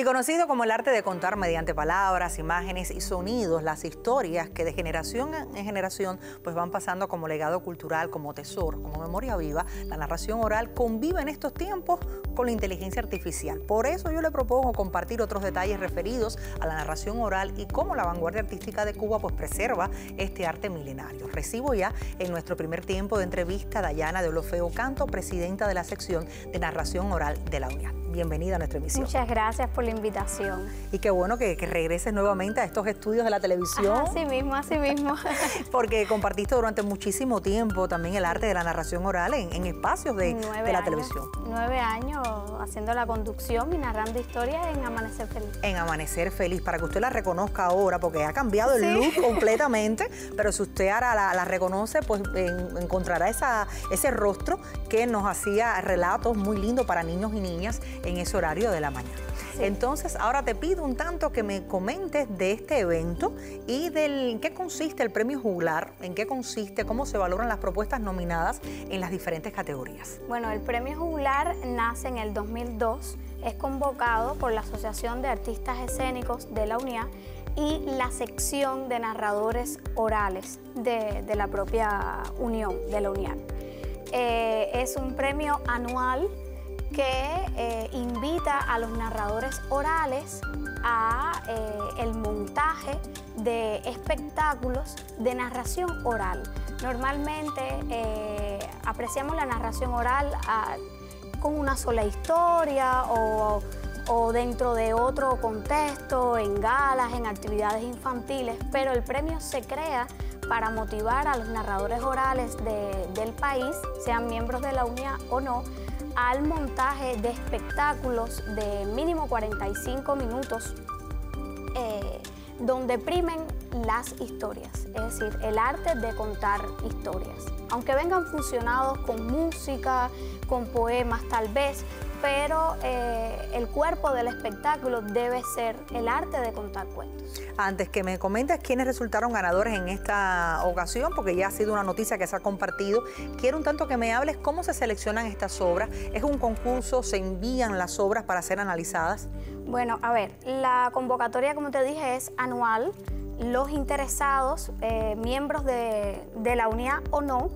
y conocido como el arte de contar mediante palabras, imágenes y sonidos las historias que de generación en generación pues van pasando como legado cultural, como tesoro, como memoria viva. La narración oral convive en estos tiempos con la inteligencia artificial. Por eso yo le propongo compartir otros detalles referidos a la narración oral y cómo la vanguardia artística de Cuba pues preserva este arte milenario. Recibo ya en nuestro primer tiempo de entrevista a Dayana Deulofeu Canto, presidenta de la sección de narración oral de la Uneac. Bienvenida a nuestra emisión. Muchas gracias por la invitación. Y qué bueno que regreses nuevamente a estos estudios de la televisión. Ajá, así mismo, así mismo. Porque compartiste durante muchísimo tiempo también el arte de la narración oral en espacios de la televisión. 9 años haciendo la conducción y narrando historias en Amanecer Feliz. En Amanecer Feliz, para que usted la reconozca ahora, porque ha cambiado el look completamente, pero si usted ahora la reconoce, pues encontrará ese rostro que nos hacía relatos muy lindos para niños y niñas en ese horario de la mañana. Sí. Entonces, ahora te pido un tanto que me comentes de este evento y del qué consiste el Premio Juglar, en qué consiste, cómo se valoran las propuestas nominadas en las diferentes categorías. Bueno, el Premio Juglar nace en el 2002, es convocado por la Asociación de Artistas Escénicos de la Uneac y la sección de narradores orales de la propia Unión, de la Uneac. Es un premio anual que invita a los narradores orales a el montaje de espectáculos de narración oral. Normalmente apreciamos la narración oral con una sola historia o dentro de otro contexto, en galas, en actividades infantiles, pero el premio se crea para motivar a los narradores orales del país, sean miembros de la Uneac o no, al montaje de espectáculos de mínimo 45 minutos donde primen las historias, es decir, el arte de contar historias. Aunque vengan fusionados con música, con poemas tal vez, pero el cuerpo del espectáculo debe ser el arte de contar cuentos. Antes que me comentes quiénes resultaron ganadores en esta ocasión, porque ya ha sido una noticia que se ha compartido, quiero un tanto que me hables cómo se seleccionan estas obras. ¿Es un concurso? ¿Se envían las obras para ser analizadas? Bueno, a ver, la convocatoria, como te dije, es anual. Los interesados, miembros de la Uneac o no,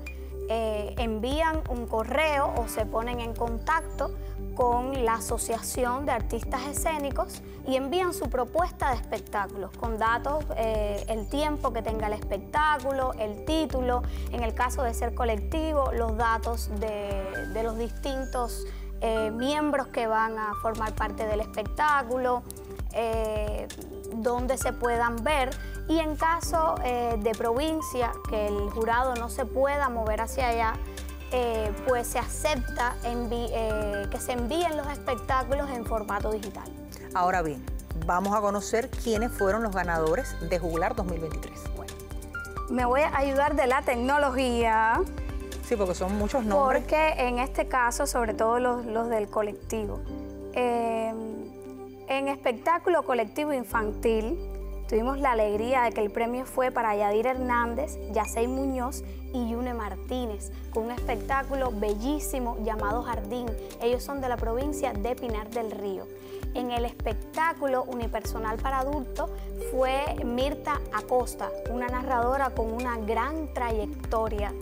envían un correo o se ponen en contacto con la Asociación de Artistas Escénicos y envían su propuesta de espectáculos con datos, el tiempo que tenga el espectáculo, el título, en el caso de ser colectivo, los datos de los distintos miembros que van a formar parte del espectáculo, donde se puedan ver, y en caso de provincia, que el jurado no se pueda mover hacia allá, pues se acepta que se envíen los espectáculos en formato digital. Ahora bien, vamos a conocer quiénes fueron los ganadores de Juglar 2023. Bueno, me voy a ayudar de la tecnología. Sí, porque son muchos nombres. Porque en este caso, sobre todo los del colectivo. En espectáculo colectivo infantil, tuvimos la alegría de que el premio fue para Yadir Hernández, Yasei Muñoz y Yune Martínez, con un espectáculo bellísimo llamado Jardín. Ellos son de la provincia de Pinar del Río. En el espectáculo unipersonal para adultos fue Mirta Acosta, una narradora con una gran trayectoria.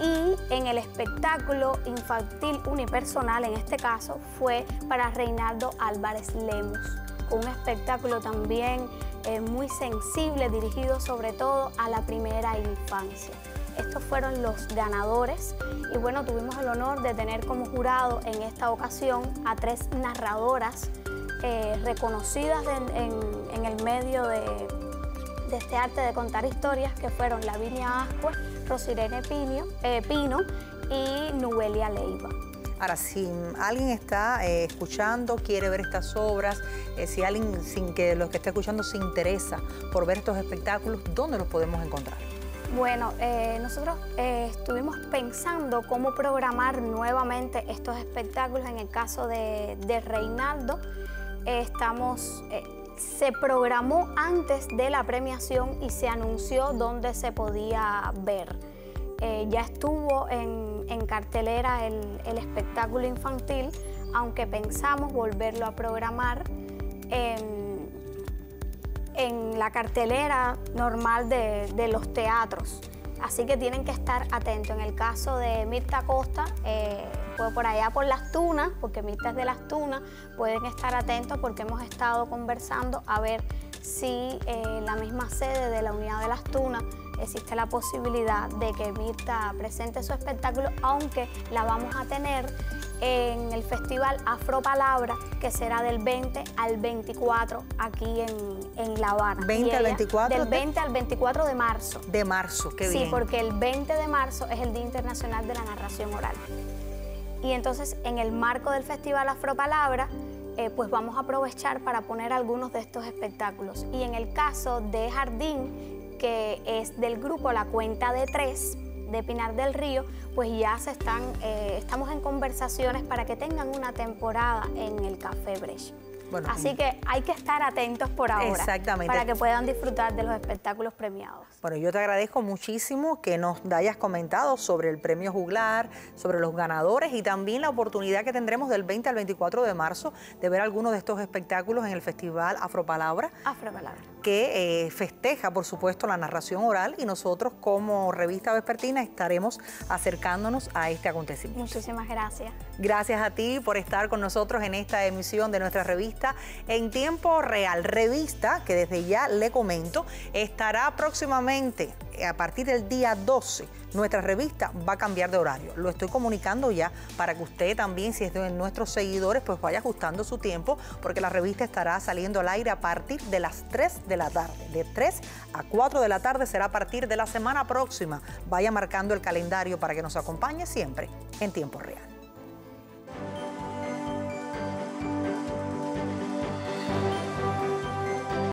Y en el espectáculo infantil unipersonal, en este caso, fue para Reinaldo Álvarez Lemos, con un espectáculo también muy sensible, dirigido sobre todo a la primera infancia. Estos fueron los ganadores y bueno, tuvimos el honor de tener como jurado en esta ocasión a 3 narradoras reconocidas en el medio de este arte de contar historias, que fueron Lavinia Ascua, Rosirene Pino y Nubelia Leiva. Ahora, si alguien está escuchando, quiere ver estas obras, si alguien que los que está escuchando se interesa por ver estos espectáculos, ¿dónde los podemos encontrar? Bueno, nosotros estuvimos pensando cómo programar nuevamente estos espectáculos. En el caso de Reinaldo, se programó antes de la premiación y se anunció dónde se podía ver. Ya estuvo en cartelera el espectáculo infantil, aunque pensamos volverlo a programar en la cartelera normal de los teatros. Así que tienen que estar atentos. En el caso de Mirta Acosta, fue por allá por Las Tunas, porque Mirta es de Las Tunas, pueden estar atentos porque hemos estado conversando a ver si en la misma sede de la unidad de Las Tunas existe la posibilidad de que Mirta presente su espectáculo, aunque la vamos a tener en el Festival Afropalabra, que será del 20 al 24 aquí en La Habana. ¿20 al 24? Del 20 al 24 de marzo. De marzo, qué bien. Sí, porque el 20 de marzo es el Día Internacional de la Narración Oral. Y entonces, en el marco del Festival Afropalabra, pues vamos a aprovechar para poner algunos de estos espectáculos. Y en el caso de Jardín, que es del grupo La Cuenta de Tres, de Pinar del Río, pues ya estamos en conversaciones para que tengan una temporada en el Café Brescia. Bueno, así que hay que estar atentos por ahora. Exactamente. Para que puedan disfrutar de los espectáculos premiados. Bueno, yo te agradezco muchísimo que nos hayas comentado sobre el Premio Juglar, sobre los ganadores y también la oportunidad que tendremos del 20 al 24 de marzo de ver algunos de estos espectáculos en el Festival Afropalabra. Afropalabra. Que festeja, por supuesto, la narración oral, y nosotros como Revista Vespertina estaremos acercándonos a este acontecimiento. Muchísimas gracias. Gracias a ti por estar con nosotros en esta emisión de nuestra revista En Tiempo Real, revista que desde ya le comento estará próximamente, a partir del día 12, nuestra revista va a cambiar de horario. Lo estoy comunicando ya para que usted también, si es de nuestros seguidores, pues vaya ajustando su tiempo, porque la revista estará saliendo al aire a partir de las 3 de la tarde. De 3 a 4 de la tarde será a partir de la semana próxima. Vaya marcando el calendario para que nos acompañe siempre en Tiempo Real.